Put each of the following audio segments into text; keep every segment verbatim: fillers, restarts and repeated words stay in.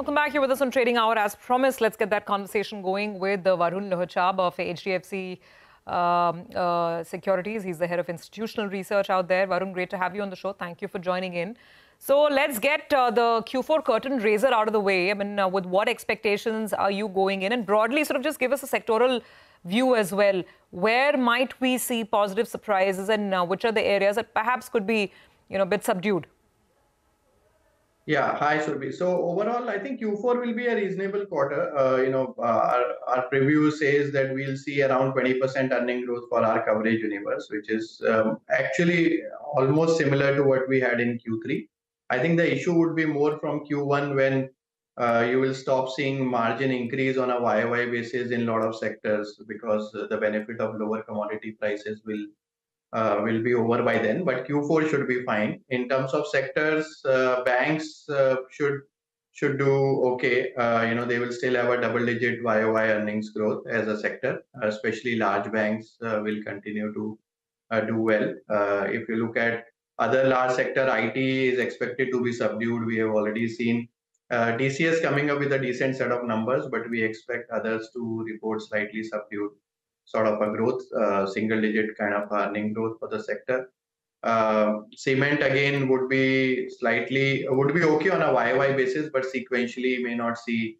Welcome back here with us on Trading Hour. As promised, let's get that conversation going with uh, Varun Lohachab of H D F C um, uh, Securities. He's the head of institutional research out there. Varun, great to have you on the show. Thank you for joining in. So let's get uh, the Q four curtain raiser out of the way. I mean, uh, with what expectations are you going in? And broadly, sort of just give us a sectoral view as well. Where might we see positive surprises and uh, which are the areas that perhaps could be, you know, a bit subdued? Yeah, hi, Surabhi. So overall, I think Q four will be a reasonable quarter. Uh, you know, uh, our, our preview says that we'll see around twenty percent earning growth for our coverage universe, which is um, actually almost similar to what we had in Q three. I think the issue would be more from Q one when uh, you will stop seeing margin increase on a Y O Y basis in a lot of sectors because the benefit of lower commodity prices will uh, will be over by then. But Q four should be fine. In terms of sectors, uh, banks uh, should should do okay. Uh, you know, they will still have a double-digit Y O Y earnings growth as a sector. Especially large banks uh, will continue to uh, do well. Uh, if you look at other large sector, I T is expected to be subdued. We have already seen uh, T C S coming up with a decent set of numbers, but we expect others to report slightly subdued sort of a growth, uh, single-digit kind of earning growth for the sector. Uh, cement again would be slightly would be okay on a Y O Y basis, but sequentially may not see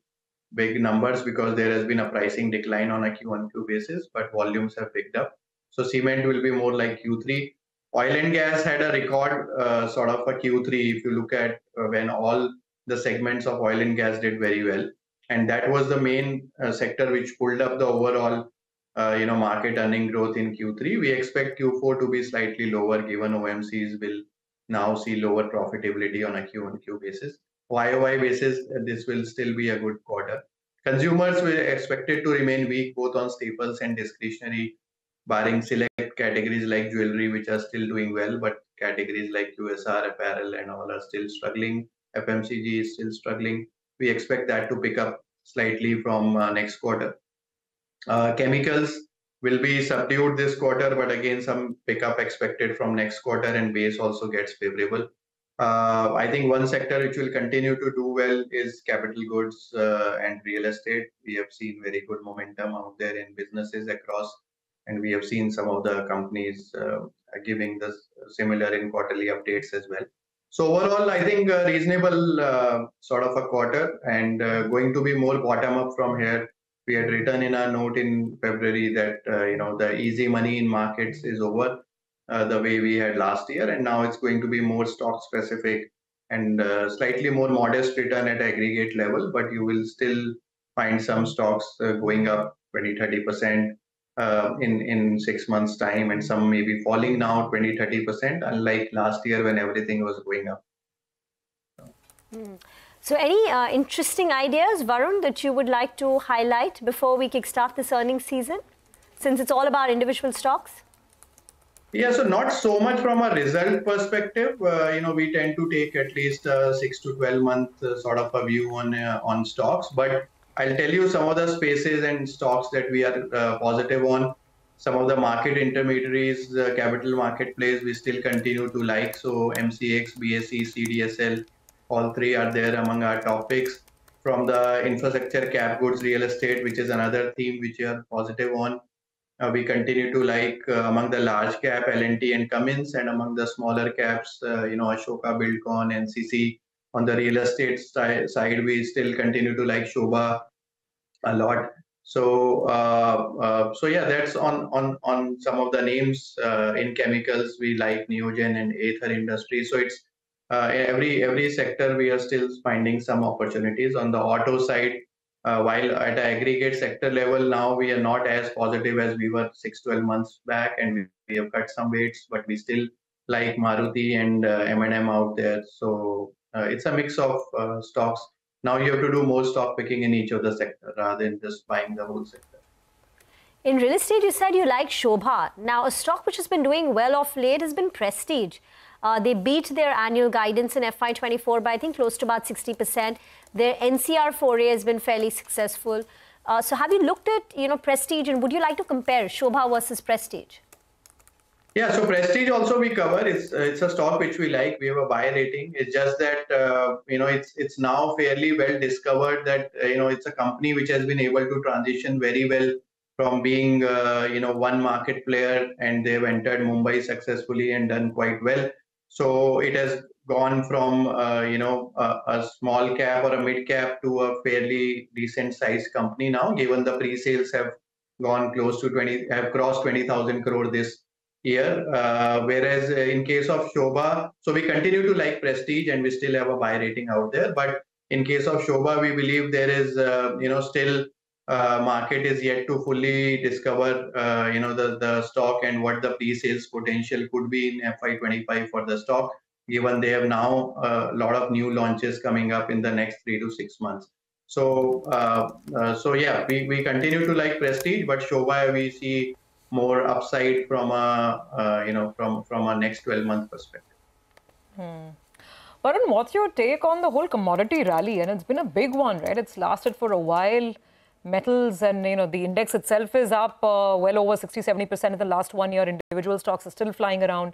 big numbers because there has been a pricing decline on a Q on Q basis, but volumes have picked up. So cement will be more like Q three. Oil and gas had a record uh, sort of a Q three if you look at uh, when all the segments of oil and gas did very well. And that was the main uh, sector which pulled up the overall uh, you know, market earning growth in Q three. We expect Q four to be slightly lower given O M Cs will now see lower profitability on a Q on Q basis. Y O Y basis, this will still be a good quarter. Consumers were expected to remain weak both on staples and discretionary, barring select categories like jewelry, which are still doing well, but categories like Q S R, apparel and all are still struggling. F M C G is still struggling. We expect that to pick up slightly from uh, next quarter. Uh, chemicals will be subdued this quarter, but again, some pickup expected from next quarter and base also gets favorable. Uh, I think one sector which will continue to do well is capital goods uh, and real estate. We have seen very good momentum out there in businesses across. And we have seen some of the companies uh, giving the similar in quarterly updates as well. So overall, I think a reasonable uh, sort of a quarter and uh, going to be more bottom up from here. We had written in our note in February that, uh, you know, the easy money in markets is over uh, the way we had last year. And now it's going to be more stock specific and uh, slightly more modest return at aggregate level. But you will still find some stocks uh, going up twenty, thirty percent. Uh, in, in six months' time, and some may be falling now twenty, thirty percent, unlike last year when everything was going up. Mm. So any uh, interesting ideas, Varun, that you would like to highlight before we kickstart this earnings season, since it's all about individual stocks? Yeah, so not so much from a result perspective. Uh, you know, we tend to take at least a six to twelve month uh, sort of a view on, uh, on stocks, but I'll tell you some of the spaces and stocks that we are uh, positive on. Some of the market intermediaries, uh, capital marketplace, we still continue to like. So M C X, B S E, C D S L, all three are there among our topics. From the infrastructure, cap goods, real estate, which is another theme which we are positive on. Uh, we continue to like uh, among the large cap, L and T and Cummins, and among the smaller caps, uh, you know, Ashoka, Buildcon, N C C. On the real estate side, we still continue to like Sobha a lot. So, uh, uh, so yeah, that's on on on some of the names. Uh, in chemicals, we like Neogen and Aether Industries. So it's uh, every every sector we are still finding some opportunities. On the auto side, uh, while at an aggregate sector level now we are not as positive as we were six, twelve months back, and we have cut some weights, but we still like Maruti and uh, M and M out there. So. Uh, it's a mix of uh, stocks. Now you have to do more stock picking in each of the sector rather than just buying the whole sector. In real estate, you said you like Sobha. Now, a stock which has been doing well of late has been Prestige. Uh, they beat their annual guidance in F Y twenty-four by, I think, close to about sixty percent. Their N C R foray has been fairly successful. Uh, so have you looked at, you know, Prestige, and would you like to compare Sobha versus Prestige? Yeah, so Prestige also we cover. It's uh, it's a stock which we like. We have a buy rating. It's just that uh, you know it's it's now fairly well discovered that uh, you know it's a company which has been able to transition very well from being uh, you know one market player, and they've entered Mumbai successfully and done quite well. So it has gone from uh, you know a, a small cap or a mid cap to a fairly decent sized company now. Given the pre-sales have gone close to twenty, have crossed twenty thousand crore this year, uh, whereas in case of Sobha, so we continue to like Prestige and we still have a buy rating out there. But in case of Sobha, we believe there is, uh, you know, still uh, market is yet to fully discover, uh, you know, the, the stock and what the pre-sales potential could be in F Y twenty-five for the stock, given they have now a lot of new launches coming up in the next three to six months. So, uh, uh, so yeah, we, we continue to like Prestige, but Sobha we see more upside from a uh, you know from from a next twelve month perspective. Hmm. Varun, what's your take on the whole commodity rally? And it's been a big one, right? It's lasted for a while. Metals and you know the index itself is up uh, well over sixty, seventy percent in the last one year. Individual stocks are still flying around,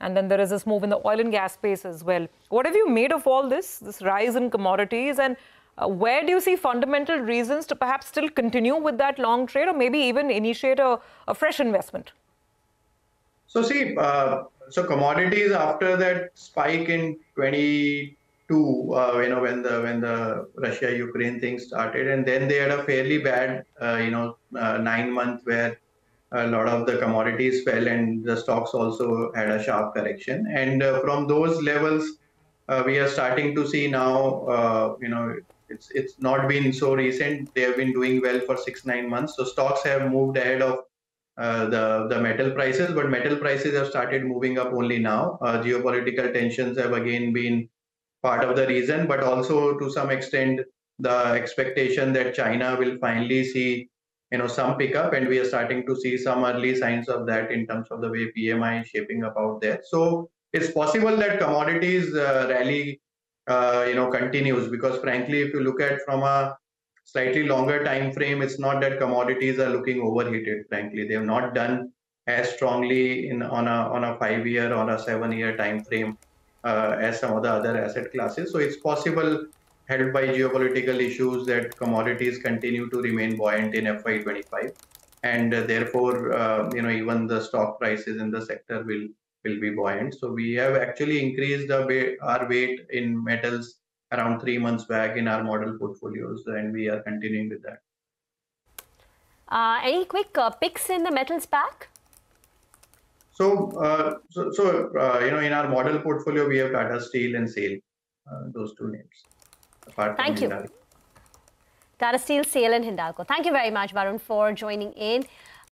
and then there is this move in the oil and gas space as well. What have you made of all this? This rise in commodities, and uh, where do you see fundamental reasons to perhaps still continue with that long trade, or maybe even initiate a, a fresh investment? So see, uh, so commodities after that spike in twenty-two, uh, you know, when the when the Russia-Ukraine thing started, and then they had a fairly bad, uh, you know, uh, nine month where a lot of the commodities fell, and the stocks also had a sharp correction. And uh, from those levels, uh, we are starting to see now, uh, you know. It's it's not been so recent. They have been doing well for six nine months. So stocks have moved ahead of uh, the the metal prices, but metal prices have started moving up only now. Uh, geopolitical tensions have again been part of the reason, but also to some extent the expectation that China will finally see you know some pickup, and we are starting to see some early signs of that in terms of the way P M I is shaping up out there. So it's possible that commodities uh, rally. Uh, you know, continues, because frankly, if you look at from a slightly longer time frame, it's not that commodities are looking overheated. Frankly, they have not done as strongly in on a on a five year or a seven year time frame uh, as some of the other asset classes. So it's possible, helped by geopolitical issues, that commodities continue to remain buoyant in F Y twenty-five, and uh, therefore, uh, you know, even the stock prices in the sector will. will be buoyant. So we have actually increased our weight in metals around three months back in our model portfolios, and we are continuing with that. Uh, any quick uh, picks in the metals pack? So, uh, so, so uh, you know, in our model portfolio, we have Tata Steel and SAIL, uh, those two names. Apart Thank from you. Hindalco. Tata Steel, SAIL and Hindalco. Thank you very much, Varun, for joining in.